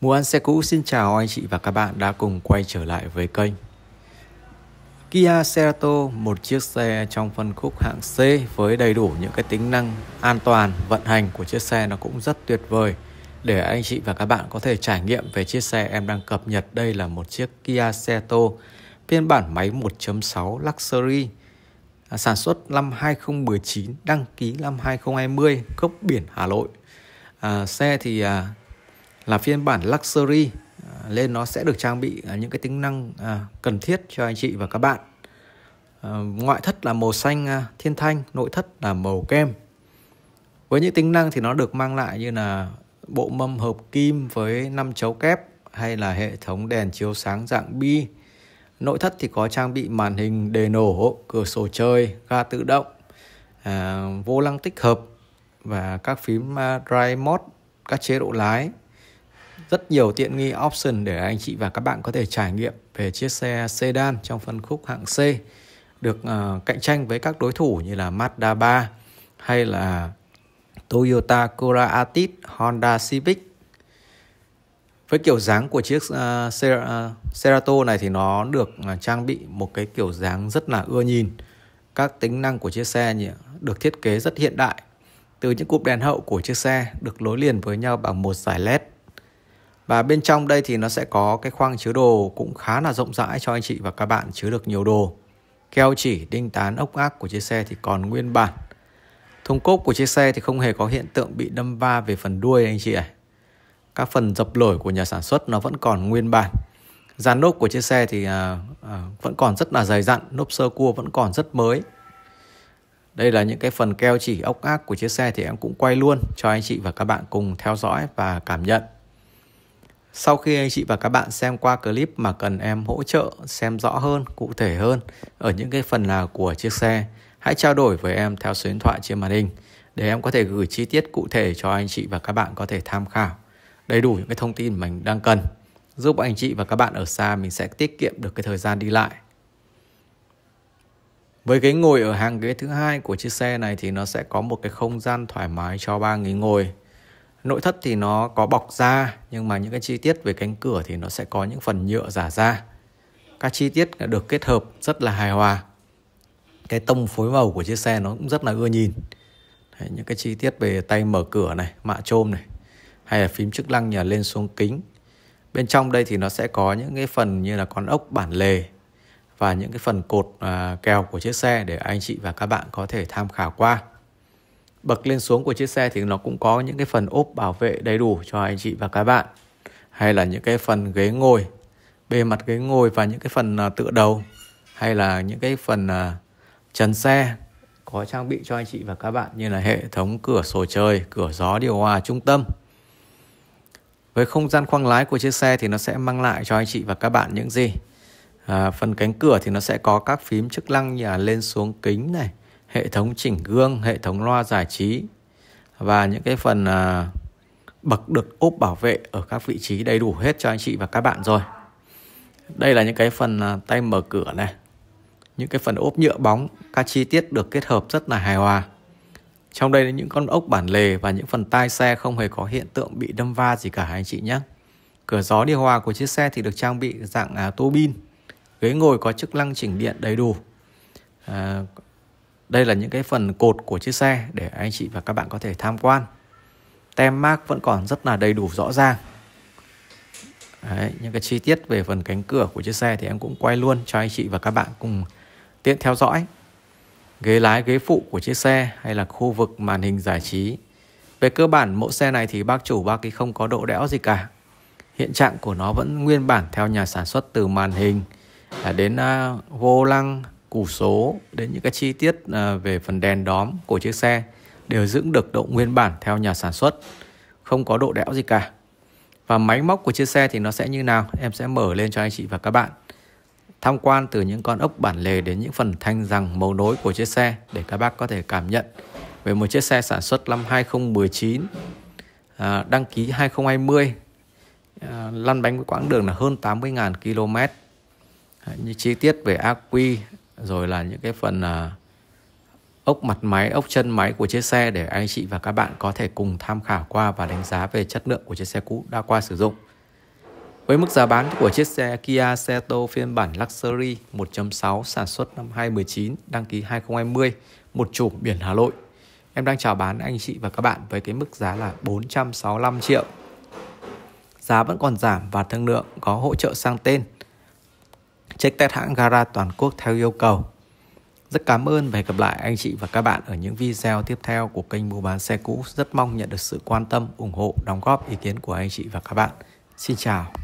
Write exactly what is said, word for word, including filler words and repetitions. Mua bán xe cũ xin chào anh chị và các bạn đã cùng quay trở lại với kênh. Kia Cerato, một chiếc xe trong phân khúc hạng C với đầy đủ những cái tính năng an toàn, vận hành của chiếc xe nó cũng rất tuyệt vời. Để anh chị và các bạn có thể trải nghiệm về chiếc xe em đang cập nhật, đây là một chiếc Kia Cerato phiên bản máy một chấm sáu Luxury, sản xuất năm hai không một chín, đăng ký năm hai không hai không, gốc biển Hà Nội. À, xe thì à, là phiên bản Luxury nên nó sẽ được trang bị những cái tính năng cần thiết cho anh chị và các bạn. Ngoại thất là màu xanh thiên thanh, nội thất là màu kem. Với những tính năng thì nó được mang lại như là bộ mâm hợp kim với năm chấu kép hay là hệ thống đèn chiếu sáng dạng bi. Nội thất thì có trang bị màn hình đề nổ, cửa sổ trời, ga tự động, vô lăng tích hợp và các phím drive mode, các chế độ lái. Rất nhiều tiện nghi option để anh chị và các bạn có thể trải nghiệm về chiếc xe sedan trong phân khúc hạng C, được uh, cạnh tranh với các đối thủ như là Mazda ba hay là Toyota Corolla Altis, Honda Civic. Với kiểu dáng của chiếc uh, Cerato này thì nó được uh, trang bị một cái kiểu dáng rất là ưa nhìn. Các tính năng của chiếc xe được thiết kế rất hiện đại. Từ những cụm đèn hậu của chiếc xe được nối liền với nhau bằng một dải led. Và bên trong đây thì nó sẽ có cái khoang chứa đồ cũng khá là rộng rãi cho anh chị và các bạn chứa được nhiều đồ. Keo chỉ, đinh tán, ốc ác của chiếc xe thì còn nguyên bản. Thùng cốp của chiếc xe thì không hề có hiện tượng bị đâm va về phần đuôi anh chị ạ. Các phần dập nổi của nhà sản xuất nó vẫn còn nguyên bản. Dàn nốp của chiếc xe thì à, à, vẫn còn rất là dày dặn, nốp sơ cua vẫn còn rất mới. Đây là những cái phần keo chỉ, ốc ác của chiếc xe thì em cũng quay luôn cho anh chị và các bạn cùng theo dõi và cảm nhận. Sau khi anh chị và các bạn xem qua clip mà cần em hỗ trợ xem rõ hơn, cụ thể hơn ở những cái phần nào của chiếc xe, hãy trao đổi với em theo số điện thoại trên màn hình để em có thể gửi chi tiết cụ thể cho anh chị và các bạn có thể tham khảo đầy đủ những cái thông tin mình đang cần, giúp anh chị và các bạn ở xa mình sẽ tiết kiệm được cái thời gian đi lại. Với ghế ngồi ở hàng ghế thứ hai của chiếc xe này thì nó sẽ có một cái không gian thoải mái cho ba người ngồi. Nội thất thì nó có bọc da, nhưng mà những cái chi tiết về cánh cửa thì nó sẽ có những phần nhựa giả da. Các chi tiết được kết hợp rất là hài hòa. Cái tông phối màu của chiếc xe nó cũng rất là ưa nhìn. Đấy, những cái chi tiết về tay mở cửa này, mạ chôm này, hay là phím chức năng nhà lên xuống kính. Bên trong đây thì nó sẽ có những cái phần như là con ốc bản lề và những cái phần cột à, kèo của chiếc xe để anh chị và các bạn có thể tham khảo qua. Bậc lên xuống của chiếc xe thì nó cũng có những cái phần ốp bảo vệ đầy đủ cho anh chị và các bạn. Hay là những cái phần ghế ngồi, bề mặt ghế ngồi và những cái phần tựa đầu, hay là những cái phần trần xe có trang bị cho anh chị và các bạn như là hệ thống cửa sổ trời, cửa gió, điều hòa trung tâm. Với không gian khoang lái của chiếc xe thì nó sẽ mang lại cho anh chị và các bạn những gì? À, phần cánh cửa thì nó sẽ có các phím chức năng như là lên xuống kính này, hệ thống chỉnh gương, hệ thống loa giải trí và những cái phần à, bậc được ốp bảo vệ ở các vị trí đầy đủ hết cho anh chị và các bạn rồi. Đây là những cái phần à, tay mở cửa này, những cái phần ốp nhựa bóng, các chi tiết được kết hợp rất là hài hòa. Trong đây là những con ốc bản lề và những phần tai xe không hề có hiện tượng bị đâm va gì cả anh chị nhé. Cửa gió điều hòa của chiếc xe thì được trang bị dạng à, tua bin, ghế ngồi có chức năng chỉnh điện đầy đủ. À, Đây là những cái phần cột của chiếc xe để anh chị và các bạn có thể tham quan. Tem mác vẫn còn rất là đầy đủ rõ ràng. Đấy, những cái chi tiết về phần cánh cửa của chiếc xe thì em cũng quay luôn cho anh chị và các bạn cùng tiện theo dõi. Ghế lái, ghế phụ của chiếc xe hay là khu vực màn hình giải trí. Về cơ bản mẫu xe này thì bác chủ bác ấy không có độ đẽo gì cả. Hiện trạng của nó vẫn nguyên bản theo nhà sản xuất, từ màn hình đến vô lăng, củ số đến những cái chi tiết về phần đèn đóm của chiếc xe đều giữ được độ nguyên bản theo nhà sản xuất, không có độ đẽo gì cả. Và máy móc của chiếc xe thì nó sẽ như nào, em sẽ mở lên cho anh chị và các bạn tham quan, từ những con ốc bản lề đến những phần thanh rằng mấu nối của chiếc xe để các bác có thể cảm nhận về một chiếc xe sản xuất năm hai không một chín, đăng ký hai không hai không, lăn bánh với quãng đường là hơn tám mươi nghìn ki lô mét. Như chi tiết về ác quy, rồi là những cái phần à, ốc mặt máy, ốc chân máy của chiếc xe để anh chị và các bạn có thể cùng tham khảo qua và đánh giá về chất lượng của chiếc xe cũ đã qua sử dụng. Với mức giá bán của chiếc xe Kia Cerato phiên bản Luxury một chấm sáu sản xuất năm hai nghìn không trăm mười chín, đăng ký hai nghìn không trăm hai mươi, một chùm biển Hà Nội, em đang chào bán anh chị và các bạn với cái mức giá là bốn trăm sáu mươi lăm triệu. Giá vẫn còn giảm và thương lượng, có hỗ trợ sang tên, check test hãng gara toàn quốc theo yêu cầu. Rất cảm ơn và hẹn gặp lại anh chị và các bạn ở những video tiếp theo của kênh Mua Bán Xe Cũ. Rất mong nhận được sự quan tâm, ủng hộ, đóng góp ý kiến của anh chị và các bạn. Xin chào.